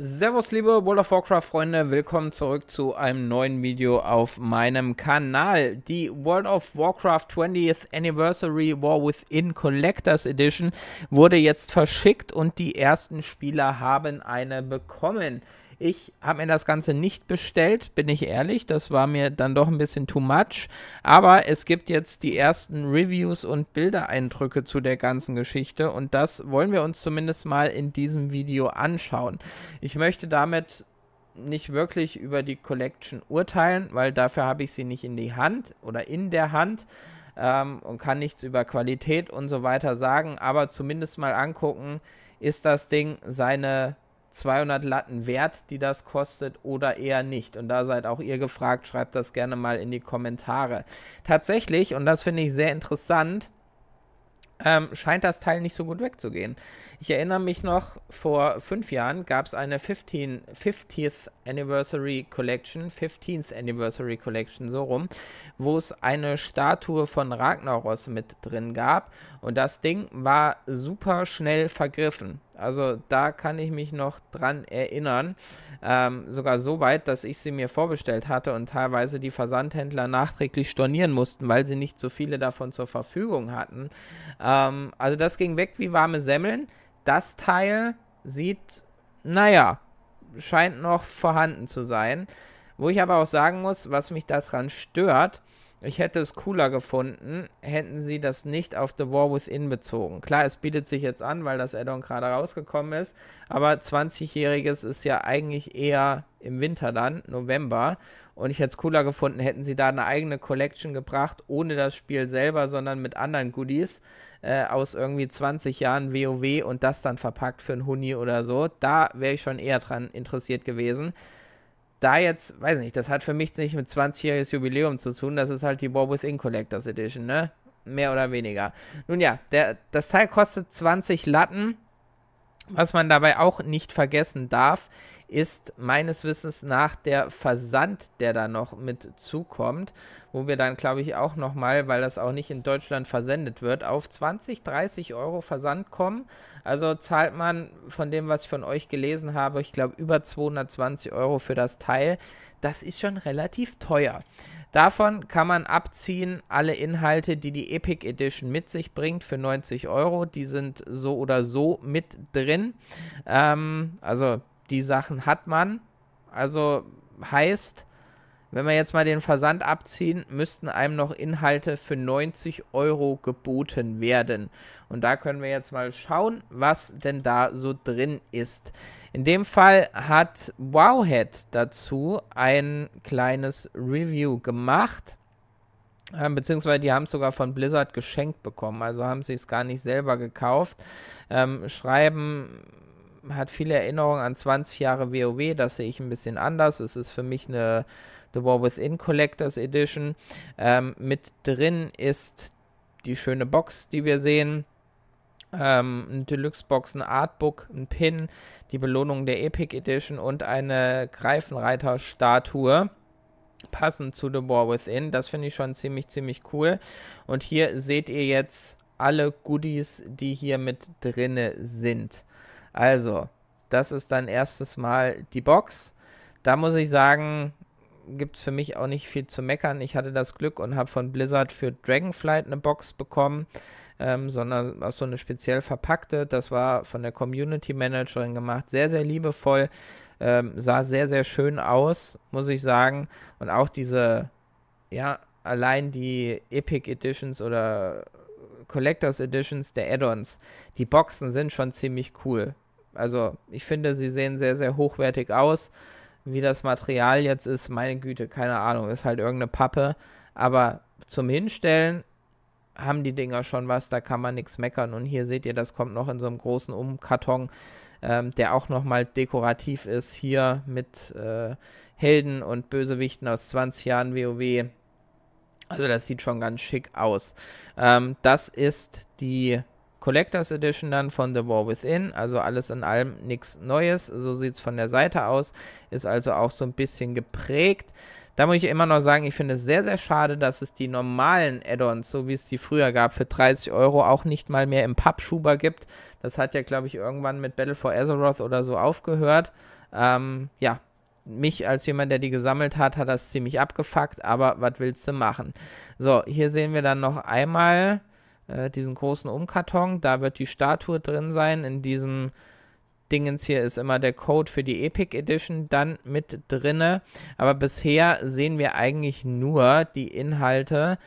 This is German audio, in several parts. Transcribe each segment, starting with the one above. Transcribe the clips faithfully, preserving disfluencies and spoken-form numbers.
Servus liebe World of Warcraft Freunde, willkommen zurück zu einem neuen Video auf meinem Kanal. Die World of Warcraft twentieth Anniversary War Within Collectors Edition wurde jetzt verschickt und die ersten Spieler haben eine bekommen. Ich habe mir das Ganze nicht bestellt, bin ich ehrlich, das war mir dann doch ein bisschen too much, aber es gibt jetzt die ersten Reviews und Bildereindrücke zu der ganzen Geschichte und das wollen wir uns zumindest mal in diesem Video anschauen. Ich möchte damit nicht wirklich über die Collection urteilen, weil dafür habe ich sie nicht in die Hand oder in der Hand ähm, und kann nichts über Qualität und so weiter sagen, aber zumindest mal angucken, ist das Ding seine zweihundert Latten wert, die das kostet oder eher nicht. Und da seid auch ihr gefragt, schreibt das gerne mal in die Kommentare. Tatsächlich, und das finde ich sehr interessant, ähm, scheint das Teil nicht so gut wegzugehen. Ich erinnere mich noch, vor fünf Jahren gab es eine fiftieth Anniversary Collection, fifteenth Anniversary Collection, so rum, wo es eine Statue von Ragnaros mit drin gab. Und das Ding war super schnell vergriffen. Also da kann ich mich noch dran erinnern, ähm, sogar so weit, dass ich sie mir vorbestellt hatte und teilweise die Versandhändler nachträglich stornieren mussten, weil sie nicht so viele davon zur Verfügung hatten. Ähm, also das ging weg wie warme Semmeln. Das Teil sieht, naja, scheint noch vorhanden zu sein. Wo ich aber auch sagen muss, was mich daran stört, ich hätte es cooler gefunden, hätten sie das nicht auf The War Within bezogen. Klar, es bietet sich jetzt an, weil das Addon gerade rausgekommen ist, aber zwanzigjähriges ist ja eigentlich eher im Winter dann, November. Und ich hätte es cooler gefunden, hätten sie da eine eigene Collection gebracht, ohne das Spiel selber, sondern mit anderen Goodies äh, aus irgendwie zwanzig Jahren WoW und das dann verpackt für einen Huni oder so. Da wäre ich schon eher dran interessiert gewesen. Da jetzt, weiß nicht, das hat für mich nicht mit zwanzigjähriges Jubiläum zu tun, das ist halt die War Within Collectors Edition, ne? Mehr oder weniger. Nun ja, der, das Teil kostet zwanzig Latten. Was man dabei auch nicht vergessen darf, ist meines Wissens nach der Versand, der da noch mit zukommt, wo wir dann, glaube ich, auch nochmal, weil das auch nicht in Deutschland versendet wird, auf zwanzig, dreißig Euro Versand kommen. Also zahlt man von dem, was ich von euch gelesen habe, ich glaube über zweihundertzwanzig Euro für das Teil. Das ist schon relativ teuer. Davon kann man abziehen alle Inhalte, die die Epic Edition mit sich bringt für neunzig Euro. Die sind so oder so mit drin. Ähm, also die Sachen hat man. Also heißt, wenn wir jetzt mal den Versand abziehen, müssten einem noch Inhalte für neunzig Euro geboten werden. Und da können wir jetzt mal schauen, was denn da so drin ist. In dem Fall hat Wowhead dazu ein kleines Review gemacht. Ähm, beziehungsweise die haben es sogar von Blizzard geschenkt bekommen. Also haben sie es gar nicht selber gekauft. Ähm, schreiben... Hat viele Erinnerungen an zwanzig Jahre WoW, das sehe ich ein bisschen anders. Es ist für mich eine The War Within Collectors Edition. Ähm, mit drin ist die schöne Box, die wir sehen. Ähm, eine Deluxe-Box, ein Artbook, ein Pin, die Belohnung der Epic Edition und eine Greifenreiter-Statue. Passend zu The War Within. Das finde ich schon ziemlich, ziemlich cool. Und hier seht ihr jetzt alle Goodies, die hier mit drinne sind. Also, das ist dann erstes Mal die Box. Da muss ich sagen, gibt es für mich auch nicht viel zu meckern. Ich hatte das Glück und habe von Blizzard für Dragonflight eine Box bekommen, ähm, sondern auch so eine speziell verpackte. Das war von der Community Managerin gemacht. Sehr, sehr liebevoll. Ähm, sah sehr, sehr schön aus, muss ich sagen. Und auch diese, ja, allein die Epic Editions oder Collectors Editions der Add-ons. Die Boxen sind schon ziemlich cool. Also ich finde, sie sehen sehr, sehr hochwertig aus. Wie das Material jetzt ist, meine Güte, keine Ahnung, ist halt irgendeine Pappe. Aber zum Hinstellen haben die Dinger schon was, da kann man nichts meckern. Und hier seht ihr, das kommt noch in so einem großen Umkarton, ähm, der auch nochmal dekorativ ist. Hier mit äh, Helden und Bösewichten aus zwanzig Jahren WoW. Also das sieht schon ganz schick aus. Ähm, das ist die Collectors Edition dann von The War Within. Also alles in allem nichts Neues. So sieht es von der Seite aus. Ist also auch so ein bisschen geprägt. Da muss ich immer noch sagen, ich finde es sehr, sehr schade, dass es die normalen Add-ons, so wie es die früher gab, für dreißig Euro auch nicht mal mehr im Pappschuber gibt. Das hat ja, glaube ich, irgendwann mit Battle for Azeroth oder so aufgehört. Ähm, ja, mich als jemand, der die gesammelt hat, hat das ziemlich abgefuckt, aber was willst du machen? So, hier sehen wir dann noch einmal äh, diesen großen Umkarton. Da wird die Statue drin sein. In diesem Dingens hier ist immer der Code für die Epic Edition dann mit drinne. Aber bisher sehen wir eigentlich nur die Inhalte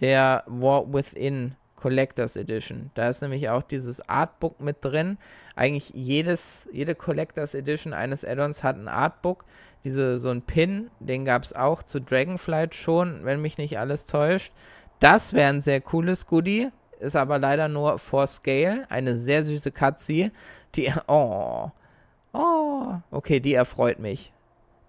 der War Within Collectors Edition. Da ist nämlich auch dieses Artbook mit drin. Eigentlich jedes, jede Collectors Edition eines Add-ons hat ein Artbook. Diese, so ein Pin, den gab es auch zu Dragonflight schon, wenn mich nicht alles täuscht. Das wäre ein sehr cooles Goodie. Ist aber leider nur for Scale. Eine sehr süße Katze. Die, oh, oh, okay, die erfreut mich.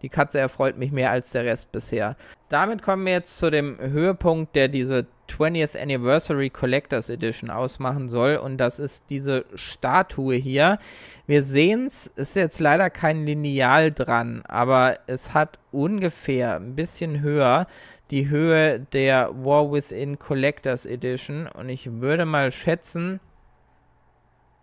Die Katze erfreut mich mehr als der Rest bisher. Damit kommen wir jetzt zu dem Höhepunkt, der diese twentieth Anniversary Collectors Edition ausmachen soll. Und das ist diese Statue hier. Wir sehen es, ist jetzt leider kein Lineal dran, aber es hat ungefähr ein bisschen höher die Höhe der War Within Collectors Edition. Und ich würde mal schätzen,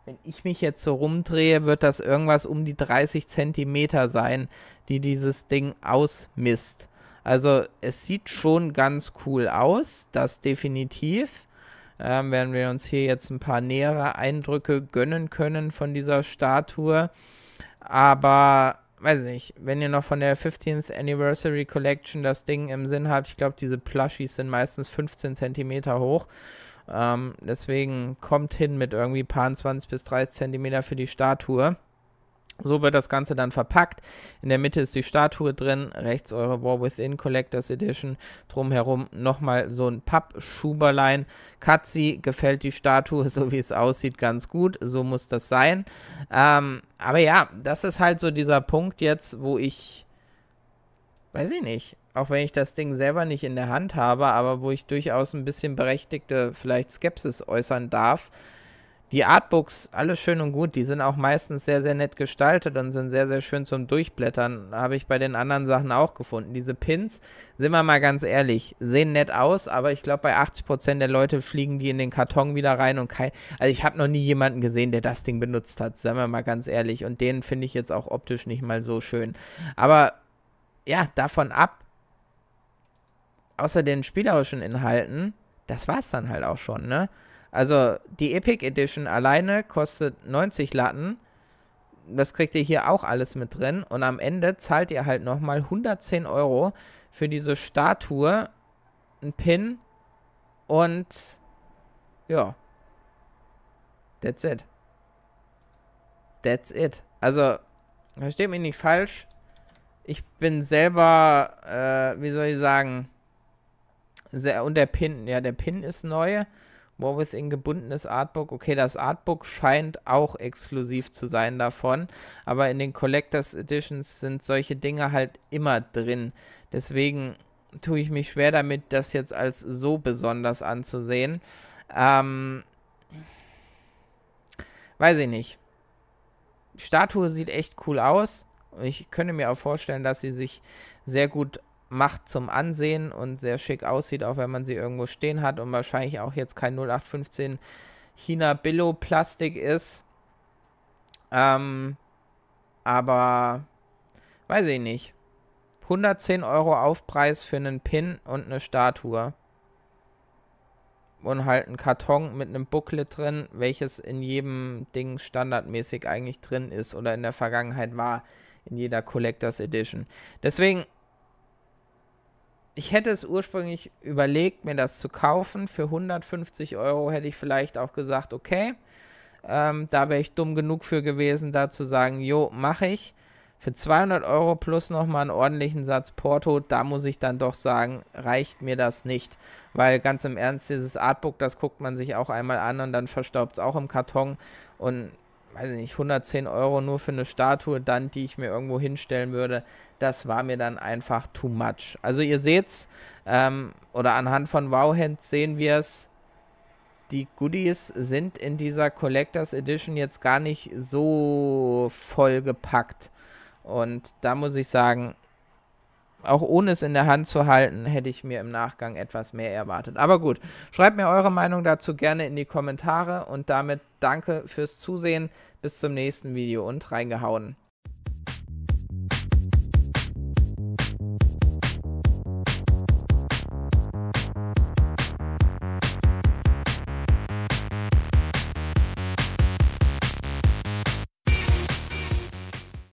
wenn ich mich jetzt so rumdrehe, wird das irgendwas um die dreißig Zentimeter sein, die dieses Ding ausmisst. Also es sieht schon ganz cool aus, das definitiv. Ähm, werden wir uns hier jetzt ein paar nähere Eindrücke gönnen können von dieser Statue. Aber, weiß nicht, wenn ihr noch von der fifteenth Anniversary Collection das Ding im Sinn habt, ich glaube, diese Plushies sind meistens fünfzehn Zentimeter hoch. Ähm, deswegen kommt hin mit irgendwie ein paar zwanzig bis dreißig Zentimeter für die Statue. So wird das Ganze dann verpackt. In der Mitte ist die Statue drin, rechts eure War Within Collectors Edition. Drumherum nochmal so ein Pappschuberlein. Katzi gefällt die Statue, so wie es aussieht, ganz gut. So muss das sein. Ähm, aber ja, das ist halt so dieser Punkt jetzt, wo ich, weiß ich nicht, auch wenn ich das Ding selber nicht in der Hand habe, aber wo ich durchaus ein bisschen berechtigte, vielleicht Skepsis äußern darf. Die Artbooks, alles schön und gut, die sind auch meistens sehr, sehr nett gestaltet und sind sehr, sehr schön zum Durchblättern. Habe ich bei den anderen Sachen auch gefunden. Diese Pins, sind wir mal ganz ehrlich, sehen nett aus, aber ich glaube, bei achtzig Prozent der Leute fliegen die in den Karton wieder rein und kein... Also ich habe noch nie jemanden gesehen, der das Ding benutzt hat, sagen wir mal ganz ehrlich. Und den finde ich jetzt auch optisch nicht mal so schön. Aber ja, davon ab, außer den spielerischen Inhalten, das war es dann halt auch schon, ne? Also die Epic Edition alleine kostet neunzig Latten. Das kriegt ihr hier auch alles mit drin. Und am Ende zahlt ihr halt nochmal hundertzehn Euro für diese Statue, ein Pin und ja, that's it. That's it. Also, versteht mich nicht falsch. Ich bin selber, äh, wie soll ich sagen, sehr, und der Pin, ja, der Pin ist neu. War Within gebundenes Artbook. Okay, das Artbook scheint auch exklusiv zu sein davon, aber in den Collectors Editions sind solche Dinge halt immer drin. Deswegen tue ich mich schwer damit, das jetzt als so besonders anzusehen. Ähm, weiß ich nicht. Die Statue sieht echt cool aus. Ich könnte mir auch vorstellen, dass sie sich sehr gut macht zum Ansehen und sehr schick aussieht, auch wenn man sie irgendwo stehen hat und wahrscheinlich auch jetzt kein null acht fünfzehn China Billo Plastik ist. Ähm, aber weiß ich nicht. hundertzehn Euro Aufpreis für einen Pin und eine Statue. Und halt einen Karton mit einem Booklet drin, welches in jedem Ding standardmäßig eigentlich drin ist oder in der Vergangenheit war, in jeder Collectors Edition. Deswegen, ich hätte es ursprünglich überlegt, mir das zu kaufen. Für hundertfünfzig Euro hätte ich vielleicht auch gesagt, okay, ähm, da wäre ich dumm genug für gewesen, da zu sagen, jo, mache ich. Für zweihundert Euro plus nochmal einen ordentlichen Satz Porto, da muss ich dann doch sagen, reicht mir das nicht. Weil ganz im Ernst, dieses Artbook, das guckt man sich auch einmal an und dann verstaubt es auch im Karton. Und, weiß nicht, hundertzehn Euro nur für eine Statue, dann, die ich mir irgendwo hinstellen würde, das war mir dann einfach too much. Also ihr seht's, ähm, oder anhand von Wowhead sehen wir es, die Goodies sind in dieser Collectors Edition jetzt gar nicht so vollgepackt. Und da muss ich sagen, auch ohne es in der Hand zu halten, hätte ich mir im Nachgang etwas mehr erwartet. Aber gut, schreibt mir eure Meinung dazu gerne in die Kommentare und damit danke fürs Zusehen. Bis zum nächsten Video und reingehauen.